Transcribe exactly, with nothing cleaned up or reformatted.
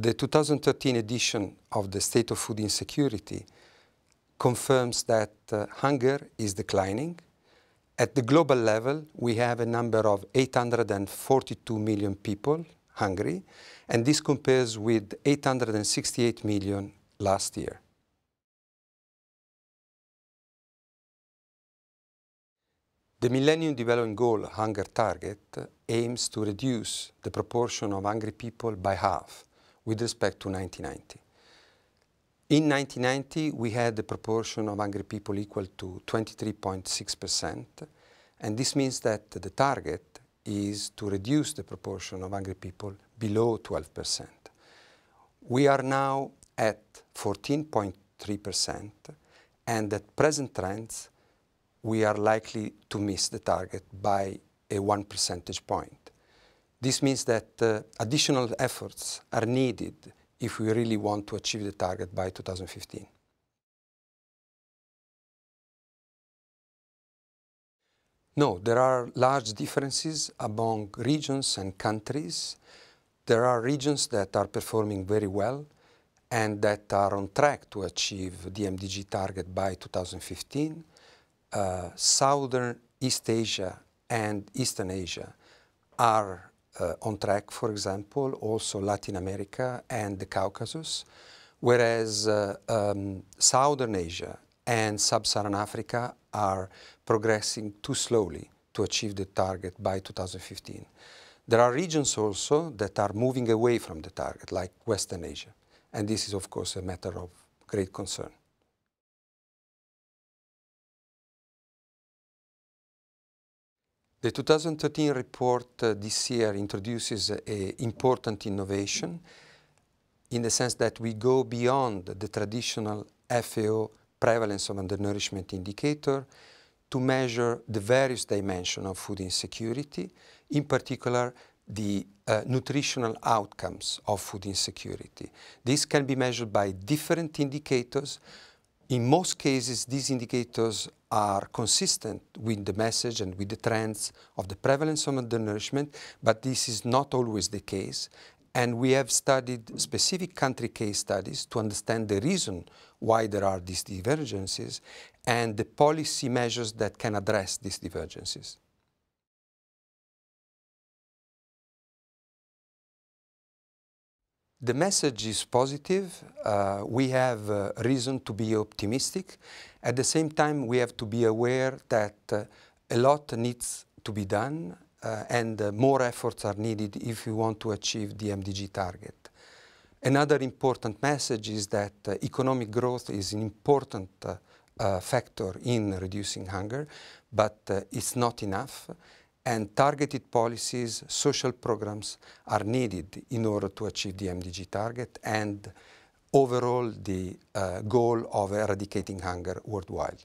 The two thousand thirteen edition of the State of Food Insecurity confirms that uh, hunger is declining. At the global level, we have a number of eight hundred forty-two million people hungry, and this compares with eight hundred sixty-eight million last year. The Millennium Development Goal hunger target aims to reduce the proportion of hungry people by half with respect to nineteen ninety. In nineteen ninety, we had a proportion of hungry people equal to twenty-three point six percent, and this means that the target is to reduce the proportion of hungry people below twelve percent. We are now at fourteen point three percent, and at present trends, we are likely to miss the target by a one percentage point. This means that uh, additional efforts are needed if we really want to achieve the target by two thousand fifteen. No, there are large differences among regions and countries. There are regions that are performing very well and that are on track to achieve the M D G target by two thousand fifteen. Uh, Southern East Asia and Eastern Asia are uh, on track, for example, also Latin America and the Caucasus, whereas uh, um, Southern Asia and Sub-Saharan Africa are progressing too slowly to achieve the target by two thousand fifteen. There are regions also that are moving away from the target, like Western Asia, and this is, of course, a matter of great concern. The two thousand thirteen report uh, this year introduces an important innovation in the sense that we go beyond the traditional F A O prevalence of undernourishment indicator to measure the various dimensions of food insecurity, in particular the uh, nutritional outcomes of food insecurity. This can be measured by different indicators. In most cases, these indicators are consistent with the message and with the trends of the prevalence of undernourishment, but this is not always the case. And we have studied specific country case studies to understand the reason why there are these divergences and the policy measures that can address these divergences. The message is positive. Uh, we have uh, reason to be optimistic. At the same time, we have to be aware that uh, a lot needs to be done uh, and uh, more efforts are needed if we want to achieve the M D G target. Another important message is that uh, economic growth is an important uh, uh, factor in reducing hunger, but uh, it's not enough. And targeted policies, social programs are needed in order to achieve the M D G target and overall the uh, goal of eradicating hunger worldwide.